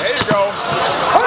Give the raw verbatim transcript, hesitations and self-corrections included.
There you go.